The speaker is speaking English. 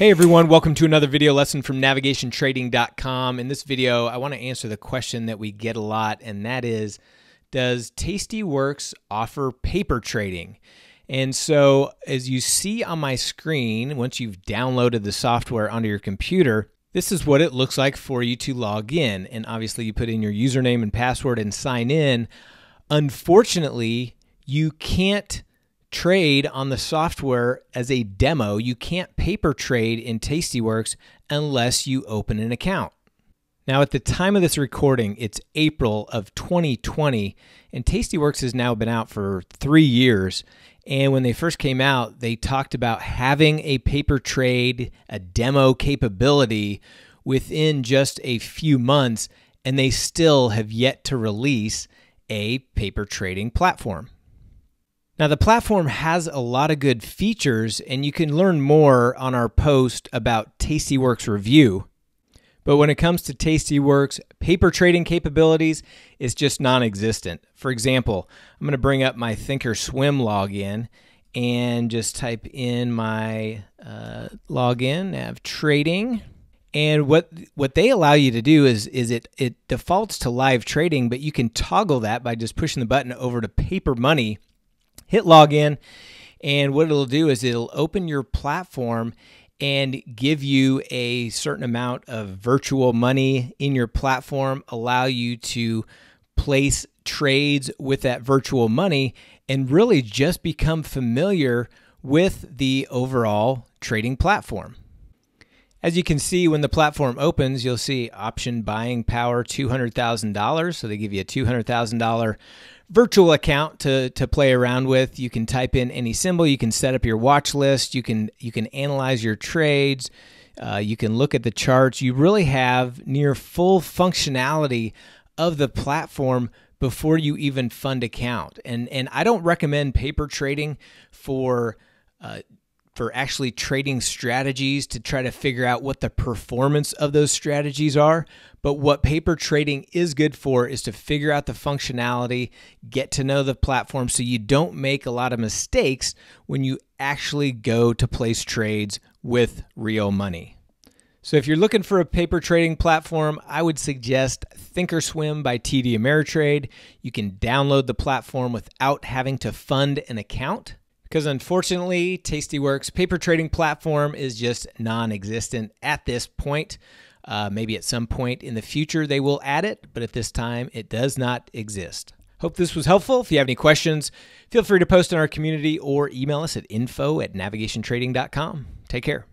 Hey everyone, welcome to another video lesson from NavigationTrading.com. In this video, I want to answer the question that we get a lot, and that is, does Tastyworks offer paper trading? And so, as you see on my screen, once you've downloaded the software onto your computer, this is what it looks like for you to log in. And obviously, you put in your username and password and sign in. Unfortunately, you can't trade on the software as a demo. You can't paper trade in Tastyworks unless you open an account. Now, at the time of this recording, it's April of 2020, and Tastyworks has now been out for 3 years. And when they first came out, they talked about having a paper trade, a demo capability within just a few months, and they still have yet to release a paper trading platform. Now, the platform has a lot of good features, and you can learn more on our post about Tastyworks review. But when it comes to Tastyworks, paper trading capabilities is just non-existent. For example, I'm going to bring up my Thinkorswim login and just type in my login, nav trading. And what they allow you to do is it defaults to live trading, but you can toggle that by just pushing the button over to paper money. Hit login, and what it'll do is it'll open your platform and give you a certain amount of virtual money in your platform, allow you to place trades with that virtual money, and really just become familiar with the overall trading platform. As you can see, when the platform opens, you'll see option buying power $200,000. So they give you a $200,000 virtual account to play around with. You can type in any symbol. You can set up your watch list. You can analyze your trades. You can look at the charts. You really have near full functionality of the platform before you even fund account. And I don't recommend paper trading for actually trading strategies to try to figure out what the performance of those strategies are. But what paper trading is good for is to figure out the functionality, get to know the platform so you don't make a lot of mistakes when you actually go to place trades with real money. So if you're looking for a paper trading platform, I would suggest Thinkorswim by TD Ameritrade. You can download the platform without having to fund an account, because unfortunately, Tastyworks' paper trading platform is just non-existent at this point. Maybe at some point in the future they will add it, but at this time it does not exist. Hope this was helpful. If you have any questions, feel free to post in our community or email us at info@navigationtrading.com. Take care.